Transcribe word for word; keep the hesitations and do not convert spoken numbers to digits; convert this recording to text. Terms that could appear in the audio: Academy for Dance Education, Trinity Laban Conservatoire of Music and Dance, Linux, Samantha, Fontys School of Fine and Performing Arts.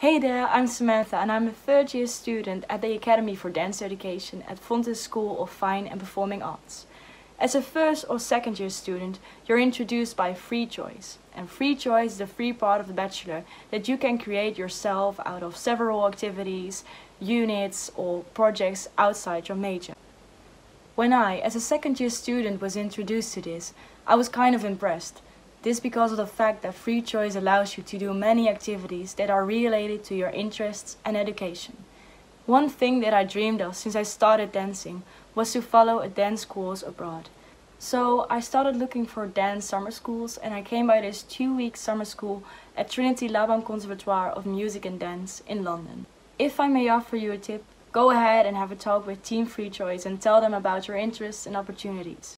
Hey there, I'm Samantha and I'm a third year student at the Academy for Dance Education at Fontys School of Fine and Performing Arts. As a first or second year student, you're introduced by free choice. And free choice is the free part of the bachelor that you can create yourself out of several activities, units or projects outside your major. When I, as a second year student, was introduced to this, I was kind of impressed. This because of the fact that free choice allows you to do many activities that are related to your interests and education. One thing that I dreamed of since I started dancing was to follow a dance course abroad. So I started looking for dance summer schools and I came by this two-week summer school at Trinity Laban Conservatoire of Music and Dance in London. If I may offer you a tip, go ahead and have a talk with Team Free Choice and tell them about your interests and opportunities.